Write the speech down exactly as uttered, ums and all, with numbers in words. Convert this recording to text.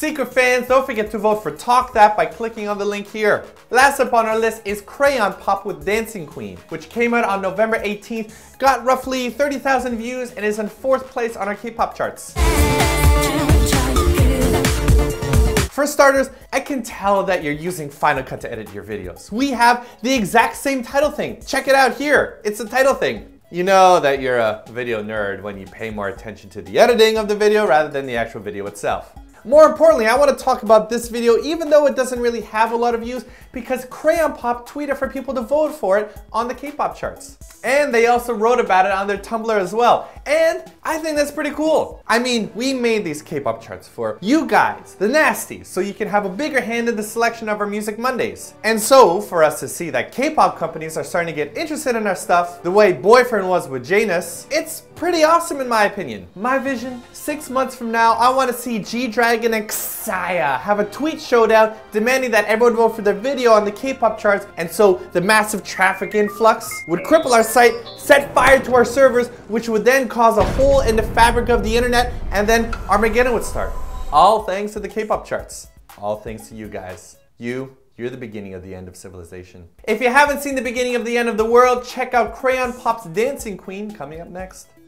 Secret fans, don't forget to vote for Talk That by clicking on the link here. Last up on our list is Crayon Pop with Dancing Queen, which came out on November eighteenth, got roughly thirty thousand views, and is in fourth place on our K-pop charts. For starters, I can tell that you're using Final Cut to edit your videos. We have the exact same title thing. Check it out here. It's the title thing. You know that you're a video nerd when you pay more attention to the editing of the video rather than the actual video itself. More importantly, I want to talk about this video even though it doesn't really have a lot of views because Crayon Pop tweeted for people to vote for it on the K-pop charts. And they also wrote about it on their Tumblr as well. And I think that's pretty cool. I mean, we made these K-pop charts for you guys, the nasties, so you can have a bigger hand in the selection of our Music Mondays. And so, for us to see that K-pop companies are starting to get interested in our stuff, the way Boyfriend was with Janus, it's pretty awesome in my opinion. My vision, six months from now, I want to see G-Dragon and Psy have a tweet showdown demanding that everyone vote for their video on the K-pop charts, and so the massive traffic influx would cripple our site, set fire to our servers, which would then cause a hole in the fabric of the internet, and then Armageddon would start. All thanks to the K-pop charts. All thanks to you guys. You, you're the beginning of the end of civilization. If you haven't seen the beginning of the end of the world, check out Crayon Pop's Dancing Queen coming up next.